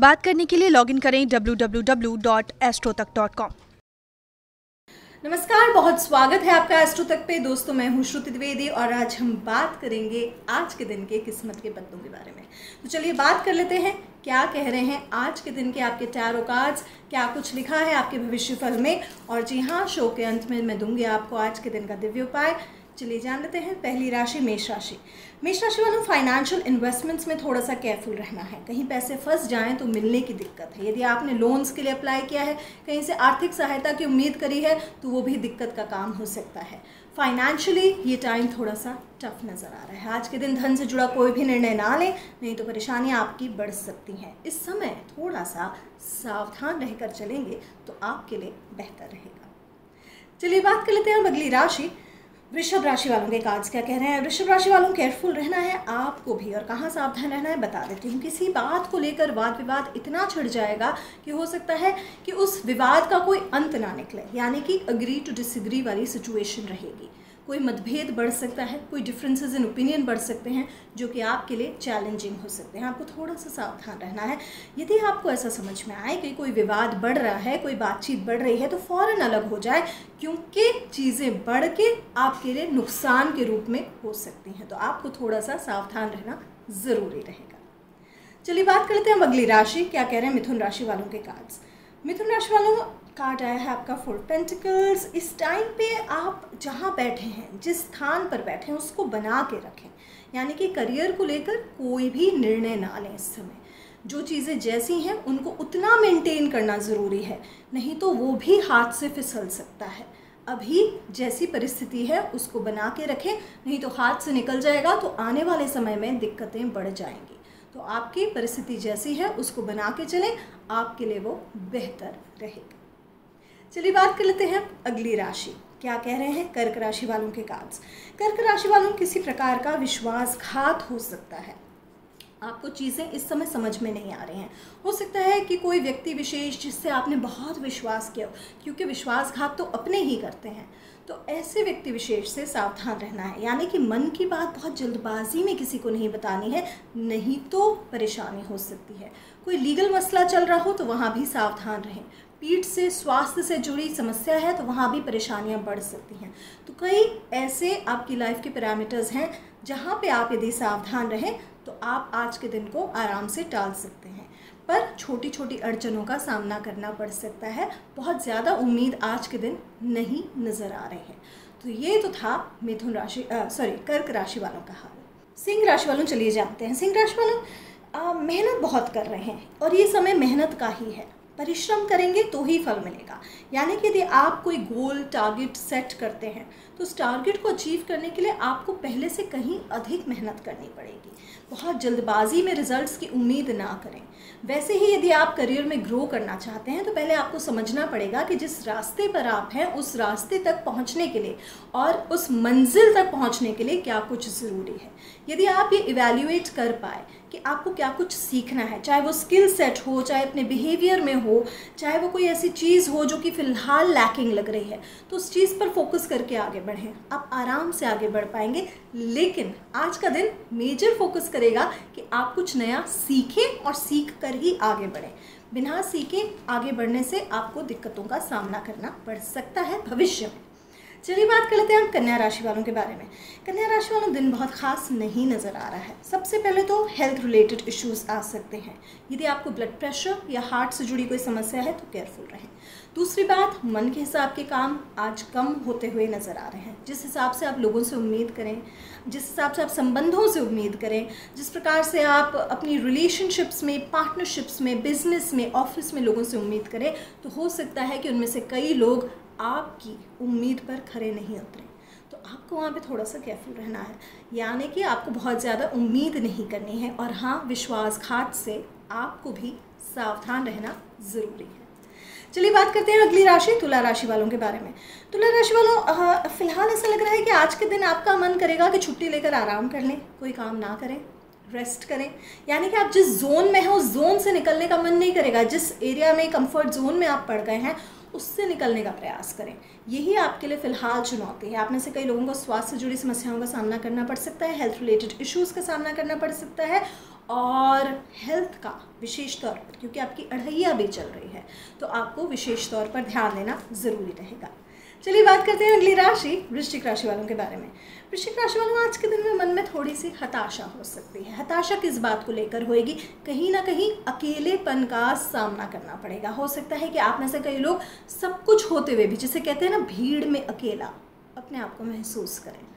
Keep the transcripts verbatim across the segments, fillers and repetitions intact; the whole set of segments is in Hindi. बात करने के लिए लॉगिन करें W W W dot Astrotalk dot com. नमस्कार, बहुत स्वागत है आपका एस्ट्रोटक पे। दोस्तों, मैं हूँ श्रुति द्विवेदी और आज हम बात करेंगे आज के दिन के किस्मत के पत्तों के बारे में। तो चलिए बात कर लेते हैं क्या कह रहे हैं आज के दिन के आपके टैरो कार्ड्स, क्या कुछ लिखा है आपके भविष्यफल में। और जी हाँ, शो के अंत में मैं दूंगी आपको आज के दिन का दिव्य उपाय। चलिए जान लेते हैं। पहली राशि मेष राशि। मेष राशि वालों, फाइनेंशियल इन्वेस्टमेंट्स में थोड़ा सा केयरफुल रहना है, कहीं पैसे फंस जाएं तो मिलने की दिक्कत है। यदि आपने लोन्स के लिए अप्लाई किया है, कहीं से आर्थिक सहायता की उम्मीद करी है, तो वो भी दिक्कत का काम हो सकता है। फाइनेंशियली ये टाइम थोड़ा सा टफ नज़र आ रहा है। आज के दिन धन से जुड़ा कोई भी निर्णय ना लें, नहीं तो परेशानियाँ आपकी बढ़ सकती हैं। इस समय थोड़ा सा सावधान रहकर चलेंगे तो आपके लिए बेहतर रहेगा। चलिए बात कर लेते हैं अगली राशि वृषभ राशि वालों के कार्ड्स क्या कह रहे हैं। वृषभ राशि वालों, केयरफुल रहना है आपको भी। और कहाँ सावधान रहना है बता देती हूँ। किसी बात को लेकर वाद विवाद इतना छिड़ जाएगा कि हो सकता है कि उस विवाद का कोई अंत ना निकले, यानी कि अग्री टू डिसएग्री वाली सिचुएशन रहेगी। कोई मतभेद बढ़ सकता है, कोई डिफरेंसेस इन ओपिनियन बढ़ सकते हैं, जो कि आपके लिए चैलेंजिंग हो सकते हैं। आपको थोड़ा सा सावधान रहना है। यदि आपको ऐसा समझ में आए कि कोई विवाद बढ़ रहा है, कोई बातचीत बढ़ रही है, तो फौरन अलग हो जाए, क्योंकि चीज़ें बढ़ के आपके लिए नुकसान के रूप में हो सकती हैं। तो आपको थोड़ा सा सावधान रहना ज़रूरी रहेगा। चलिए बात करते हैं हम अगली राशि क्या कह रहे हैं मिथुन राशि वालों के कार्ड्स। मिथुन राशि वालों, कार्ड आया है आपका फोर पेंटिकल्स। इस टाइम पे आप जहाँ बैठे हैं, जिस स्थान पर बैठे हैं, उसको बना के रखें, यानी कि करियर को लेकर कोई भी निर्णय ना लें। इस समय जो चीज़ें जैसी हैं उनको उतना मेंटेन करना ज़रूरी है, नहीं तो वो भी हाथ से फिसल सकता है। अभी जैसी परिस्थिति है उसको बना के रखें, नहीं तो हाथ से निकल जाएगा तो आने वाले समय में दिक्कतें बढ़ जाएंगी। तो आपकी परिस्थिति जैसी है उसको बना के चलें, आपके लिए वो बेहतर रहेगा। चलिए बात कर लेते हैं अगली राशि क्या कह रहे हैं कर्क राशि वालों के कार्ड्स। कर्क राशि वालों, किसी प्रकार का विश्वासघात हो सकता है। आपको चीज़ें इस समय समझ में नहीं आ रही हैं। हो सकता है कि कोई व्यक्ति विशेष जिससे आपने बहुत विश्वास किया हो, क्योंकि विश्वासघात तो अपने ही करते हैं, तो ऐसे व्यक्ति विशेष से सावधान रहना है। यानी कि मन की बात बहुत जल्दबाजी में किसी को नहीं बतानी है, नहीं तो परेशानी हो सकती है। कोई लीगल मसला चल रहा हो तो वहाँ भी सावधान रहें। पीठ से स्वास्थ्य से जुड़ी समस्या है तो वहाँ भी परेशानियाँ बढ़ सकती हैं। तो कई ऐसे आपकी लाइफ के पैरामीटर्स हैं जहाँ पे आप यदि सावधान रहें तो आप आज के दिन को आराम से टाल सकते हैं, पर छोटी छोटी अड़चनों का सामना करना पड़ सकता है। बहुत ज़्यादा उम्मीद आज के दिन नहीं नज़र आ रही है। तो ये तो था मिथुन राशि सॉरी कर्क राशि वालों का हाल। सिंह राशि वालों चलिए जाते हैं। सिंह राशि वालों, मेहनत बहुत कर रहे हैं और ये समय मेहनत का ही है। परिश्रम करेंगे तो ही फल मिलेगा। यानी कि यदि आप कोई गोल टारगेट सेट करते हैं तो उस टारगेट को अचीव करने के लिए आपको पहले से कहीं अधिक मेहनत करनी पड़ेगी। बहुत जल्दबाजी में रिजल्ट्स की उम्मीद ना करें। वैसे ही यदि आप करियर में ग्रो करना चाहते हैं तो पहले आपको समझना पड़ेगा कि जिस रास्ते पर आप हैं उस रास्ते तक पहुँचने के लिए और उस मंजिल तक पहुँचने के लिए क्या कुछ ज़रूरी है। यदि आप ये इवेल्युएट कर पाए कि आपको क्या कुछ सीखना है, चाहे वो स्किल सेट हो, चाहे अपने बिहेवियर में हो, चाहे वो कोई ऐसी चीज़ हो जो कि फ़िलहाल लैकिंग लग रही है, तो उस चीज़ पर फोकस करके आगे बढ़ें। आप आराम से आगे बढ़ पाएंगे। लेकिन आज का दिन मेजर फोकस करेगा कि आप कुछ नया सीखें और सीख कर ही आगे बढ़ें। बिना सीखे आगे बढ़ने से आपको दिक्कतों का सामना करना पड़ सकता है भविष्य में। चलिए बात कर लेते हैं हम कन्या राशि वालों के बारे में। कन्या राशि वालों, दिन बहुत खास नहीं नज़र आ रहा है। सबसे पहले तो हेल्थ रिलेटेड इश्यूज आ सकते हैं। यदि आपको ब्लड प्रेशर या हार्ट से जुड़ी कोई समस्या है तो केयरफुल रहें। दूसरी बात, मन के हिसाब के काम आज कम होते हुए नज़र आ रहे हैं। जिस हिसाब से आप लोगों से उम्मीद करें, जिस हिसाब से आप संबंधों से उम्मीद करें, जिस प्रकार से आप अपनी रिलेशनशिप्स में, पार्टनरशिप्स में, बिजनेस में, ऑफिस में लोगों से उम्मीद करें, तो हो सकता है कि उनमें से कई लोग आपकी उम्मीद पर खरे नहीं उतरे। तो आपको वहाँ पे थोड़ा सा केयरफुल रहना है, यानी कि आपको बहुत ज़्यादा उम्मीद नहीं करनी है। और हाँ, विश्वासघात से आपको भी सावधान रहना ज़रूरी है। चलिए बात करते हैं अगली राशि तुला राशि वालों के बारे में। तुला राशि वालों, फिलहाल ऐसा लग रहा है कि आज के दिन आपका मन करेगा कि छुट्टी लेकर आराम कर लें, कोई काम ना करें, रेस्ट करें। यानी कि आप जिस जोन में हैं उस जोन से निकलने का मन नहीं करेगा। जिस एरिया में, कंफर्ट जोन में आप पड़ गए हैं, उससे निकलने का प्रयास करें। यही आपके लिए फ़िलहाल चुनौती है। आप में से कई लोगों को स्वास्थ्य से जुड़ी समस्याओं का सामना करना पड़ सकता है, हेल्थ रिलेटेड इश्यूज़ का सामना करना पड़ सकता है, और हेल्थ का विशेष तौर पर, क्योंकि आपकी अड़हैया भी चल रही है, तो आपको विशेष तौर पर ध्यान देना ज़रूरी रहेगा। चलिए बात करते हैं अगली राशि वृश्चिक राशि वालों के बारे में। वृश्चिक राशि वालों आज के दिन में मन में थोड़ी सी हताशा हो सकती है। हताशा किस बात को लेकर होएगी? कहीं ना कहीं अकेलेपन का सामना करना पड़ेगा। हो सकता है कि आप में से कई लोग सब कुछ होते हुए भी, जिसे कहते हैं ना, भीड़ में अकेला अपने आप को महसूस करें,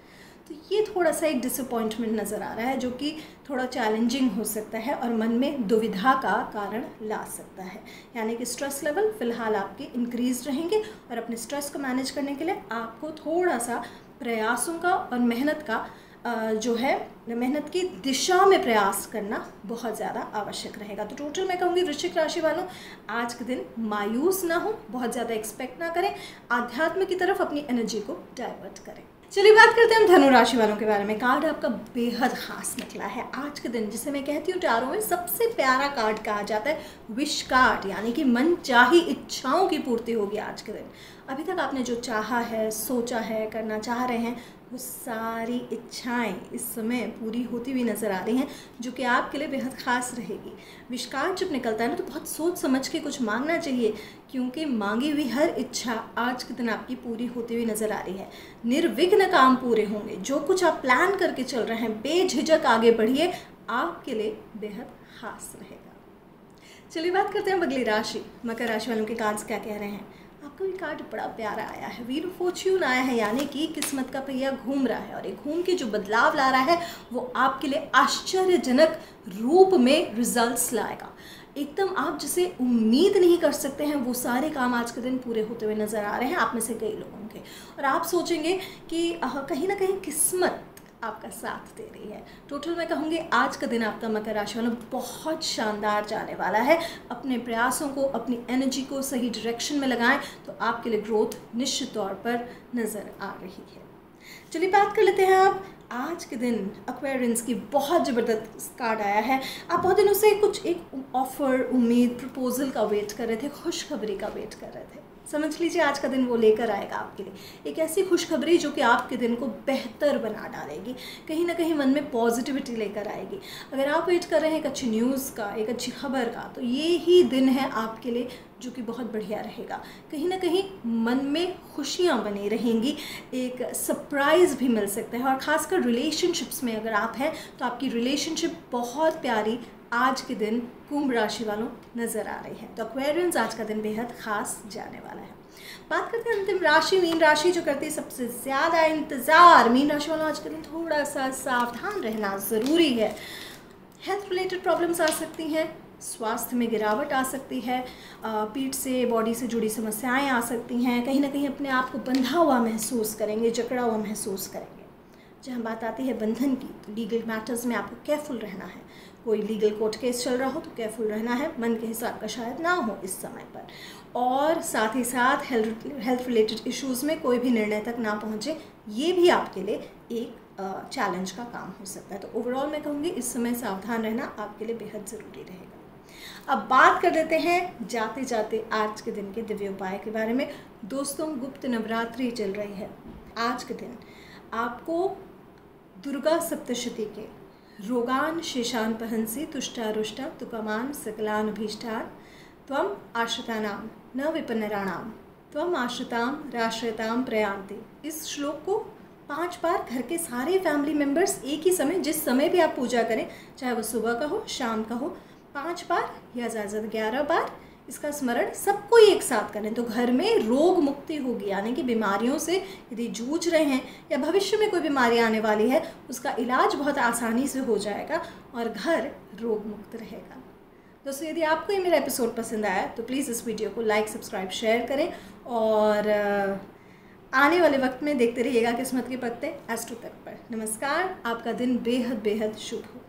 तो ये थोड़ा सा एक डिसअपॉइंटमेंट नज़र आ रहा है, जो कि थोड़ा चैलेंजिंग हो सकता है और मन में दुविधा का कारण ला सकता है। यानी कि स्ट्रेस लेवल फ़िलहाल आपके इंक्रीज रहेंगे और अपने स्ट्रेस को मैनेज करने के लिए आपको थोड़ा सा प्रयासों का और मेहनत का जो है मेहनत की दिशा में प्रयास करना बहुत ज़्यादा आवश्यक रहेगा। तो टोटल मैं कहूँगी वृश्चिक राशि वालों आज के दिन मायूस ना हो, बहुत ज़्यादा एक्सपेक्ट ना करें, आध्यात्म की तरफ अपनी एनर्जी को डाइवर्ट करें। चलिए बात करते हैं हम धनु राशि वालों के बारे में। कार्ड आपका बेहद खास निकला है आज के दिन, जिसे मैं कहती हूँ टैरो में सबसे प्यारा कार्ड कहा जाता है विश कार्ड, यानी कि मन चाही इच्छाओं की पूर्ति होगी आज के दिन। अभी तक आपने जो चाहा है, सोचा है, करना चाह रहे हैं, वो सारी इच्छाएं इस समय पूरी होती हुई नज़र आ रही हैं, जो कि आपके लिए बेहद खास रहेगी। विश कार्ड जब निकलता है ना, तो बहुत सोच समझ के कुछ मांगना चाहिए, क्योंकि मांगी हुई हर इच्छा आज के दिन आपकी पूरी होती हुई नज़र आ रही है। निर्विघ्न काम पूरे होंगे। जो कुछ आप प्लान करके चल रहे हैं, बेझिझक आगे बढ़िए, आपके लिए बेहद खास रहेगा। चलिए बात करते हैं अगली राशि मकर राशि वालों के कार्ड्स क्या कह रहे हैं। आपको ये कार्ड बड़ा प्यारा आया है, व्हील ऑफ फॉर्च्यून आया है, यानी कि किस्मत का पहिया घूम रहा है और ये घूम के जो बदलाव ला रहा है वो आपके लिए आश्चर्यजनक रूप में रिजल्ट्स लाएगा। एकदम आप जिसे उम्मीद नहीं कर सकते हैं वो सारे काम आज के दिन पूरे होते हुए नज़र आ रहे हैं आप में से कई लोगों के, और आप सोचेंगे कि कहीं ना कहीं किस्मत आपका साथ दे रही है। टोटल मैं कहूँगी आज का दिन आपका मकर राशि वालों बहुत शानदार जाने वाला है। अपने प्रयासों को, अपनी एनर्जी को सही डायरेक्शन में लगाएं तो आपके लिए ग्रोथ निश्चित तौर पर नज़र आ रही है। चलिए बात कर लेते हैं आप आज के दिन एक्वेरियंस की। बहुत ज़बरदस्त कार्ड आया है। आप बहुत दिनों से कुछ एक ऑफ़र, उम्मीद, प्रपोजल का वेट कर रहे थे, खुशखबरी का वेट कर रहे थे। समझ लीजिए आज का दिन वो लेकर आएगा आपके लिए, एक ऐसी खुशखबरी जो कि आपके दिन को बेहतर बना डालेगी, कहीं ना कहीं मन में पॉजिटिविटी लेकर आएगी। अगर आप वेट कर रहे हैं एक अच्छी न्यूज़ का, एक अच्छी खबर का, तो ये ही दिन है आपके लिए, जो कि बहुत बढ़िया रहेगा। कहीं ना कहीं मन में खुशियाँ बनी रहेंगी, एक सरप्राइज़ भी मिल सकता है। और ख़ासकर रिलेशनशिप्स में अगर आप हैं तो आपकी रिलेशनशिप बहुत प्यारी आज के दिन कुंभ राशि वालों नज़र आ रही है। तो एक्वेरियंस आज का दिन बेहद खास जाने वाला है। बात करते हैं अंतिम राशि मीन राशि, जो करती है सबसे ज़्यादा इंतज़ार। मीन राशि वालों आज के दिन थोड़ा सा सावधान रहना ज़रूरी है। हेल्थ रिलेटेड प्रॉब्लम्स आ सकती हैं, स्वास्थ्य में गिरावट आ सकती है, पीठ से, बॉडी से जुड़ी समस्याएँ आ सकती हैं। कहीं ना कहीं अपने आप को बंधा हुआ महसूस करेंगे, जकड़ा हुआ महसूस करेंगे। जहाँ बात आती है बंधन की, तो लीगल मैटर्स में आपको केयरफुल रहना है। कोई लीगल कोर्ट केस चल रहा हो तो केयरफुल रहना है, मन के हिसाब का शायद ना हो इस समय पर। और साथ ही साथ हेल्थ हेल्थ रिलेटेड इश्यूज़ में कोई भी निर्णय तक ना पहुँचे, ये भी आपके लिए एक चैलेंज का काम हो सकता है। तो ओवरऑल मैं कहूँगी इस समय सावधान रहना आपके लिए बेहद ज़रूरी रहेगा। अब बात कर लेते हैं जाते जाते आज के दिन के दिव्य उपाय के बारे में। दोस्तों, गुप्त नवरात्रि चल रही है। आज के दिन आपको दुर्गा सप्तशती के रोगान शेषान पहंसी तुष्टारुष्टा तुकमान सकलान अभीष्टान त्वम आश्रितानाम न विपन्नराणाम त्वम आश्रिताम राश्रिताम प्रयांति, इस श्लोक को पांच बार घर के सारे फैमिली मेम्बर्स एक ही समय, जिस समय भी आप पूजा करें, चाहे वो सुबह का हो, शाम का हो, पांच बार या ज़्यादा ग्यारह बार इसका स्मरण सबको एक साथ करें, तो घर में रोग मुक्ति होगी। यानी कि बीमारियों से यदि जूझ रहे हैं या भविष्य में कोई बीमारी आने वाली है, उसका इलाज बहुत आसानी से हो जाएगा और घर रोग मुक्त रहेगा। दोस्तों, यदि आपको ये मेरा एपिसोड पसंद आया तो प्लीज़ इस वीडियो को लाइक, सब्सक्राइब, शेयर करें और आने वाले वक्त में देखते रहिएगा किस्मत के पत्ते एस्ट्रो तक पर। नमस्कार, आपका दिन बेहद बेहद शुभ हो।